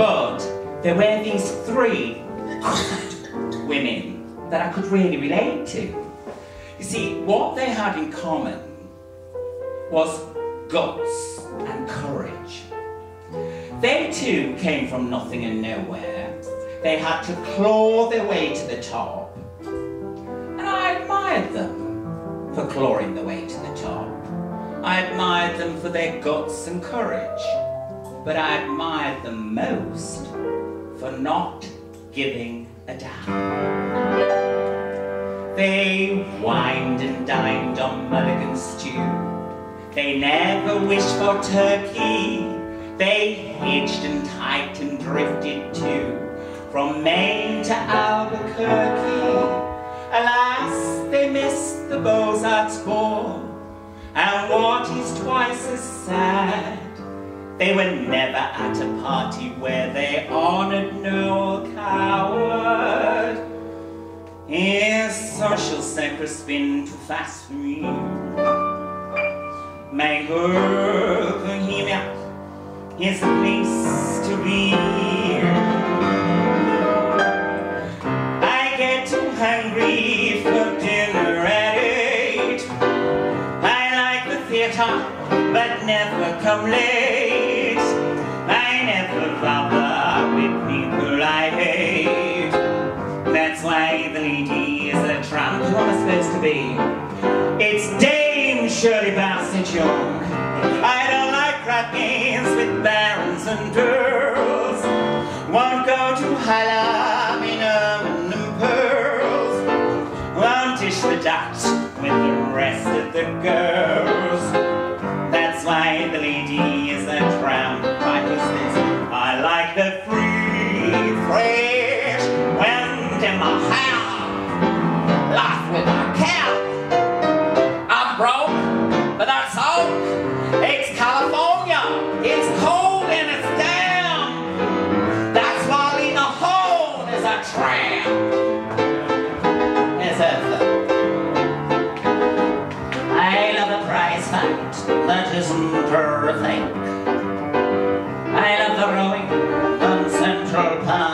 but there were these three women that I could really relate to. You see, what they had in common was guts and courage. They too came from nothing and nowhere. They had to claw their way to the top. And I admired them for clawing their way to the top. I admired them for their guts and courage. But I admired them most for not giving a damn. They wined and dined on mulligan stew. They never wished for turkey. They hitched and hiked and drifted too, from Maine to Albuquerque. Alas, they missed the Beaux-Arts ball. And what is twice as sad, they were never at a party where they honoured Noel Coward. His social circus been too fast for me. My girl Bohemia is the place to be. I get too hungry for dinner at 8. I like the theatre but never come late. I never bother with people I hate. That's why the lady is a tramp. What am I supposed to be? It's Dame Shirley Bassey. I don't like crap games with barons and girls. Won't go to Hylaminum and pearls. Won't dish the dot with the rest of the girls. That's why the lady is a tramp. I like the free fresh wind in my hair, life without care. I'm broke, but that's all. It's California, it's cold and it's damn. That's why Lena Horne is a tramp. It's a I love a prize fight that isn't her thing. I love the rowing on Central Park.